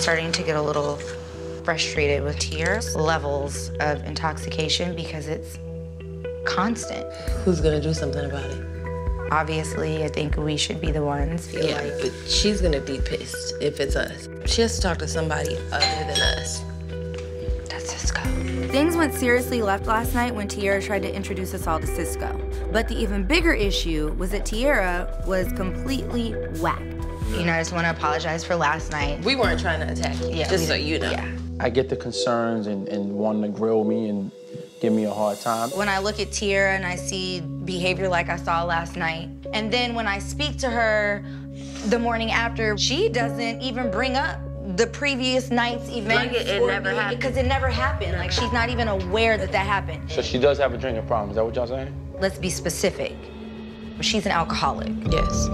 starting to get a little frustrated with Teairra's levels of intoxication because it's constant. Who's gonna do something about it? Obviously, I think we should be the ones. Yeah, but she's gonna be pissed if it's us. She has to talk to somebody other than us. That's Cisco. Things went seriously left last night when Teairra tried to introduce us all to Cisco. But the even bigger issue was that Teairra was completely whacked. You know, I just want to apologize for last night. We weren't trying to attack you, yeah, just so you know. Yeah. I get the concerns and wanting to grill me and give me a hard time. When I look at Teairra and I see behavior like I saw last night, and then when I speak to her the morning after, she doesn't even bring up the previous night's event. Like it never happened. Because it never happened. Like, she's not even aware that that happened. So she does have a drinking problem. Is that what y'all saying? Let's be specific. She's an alcoholic. Yes.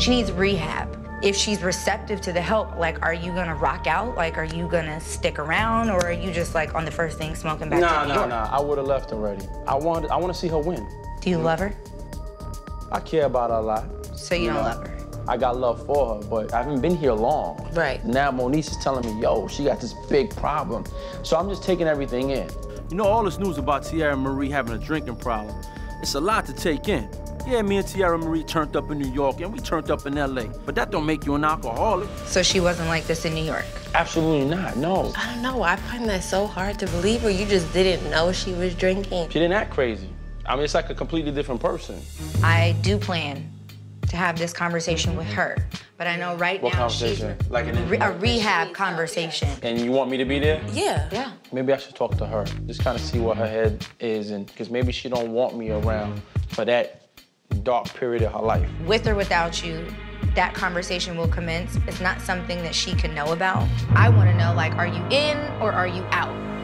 She needs rehab. If she's receptive to the help, like, are you gonna rock out? Like, are you gonna stick around? Or are you just, like, on the first thing smoking back to New York? No. I would've left already. I want to see her win. Do you love her? I care about her a lot. So you don't love her? I got love for her, but I haven't been here long. Right. Now Moniece is telling me, yo, she got this big problem. So I'm just taking everything in. You know, all this news about Teairra Mari having a drinking problem, it's a lot to take in. Yeah, me and Teairra Mari turned up in New York, and we turned up in LA. But that don't make you an alcoholic. So she wasn't like this in New York? Absolutely not, no. I don't know, I find that so hard to believe, or you just didn't know she was drinking. She didn't act crazy. I mean, it's like a completely different person. I do plan to have this conversation with her, but I know right now she's like a rehab conversation. And you want me to be there? Yeah. Yeah. Maybe I should talk to her, just kind of see what her head is, and because maybe she don't want me around for that dark period of her life. With or without you, that conversation will commence. It's not something that she can know about. I want to know, like, are you in or are you out?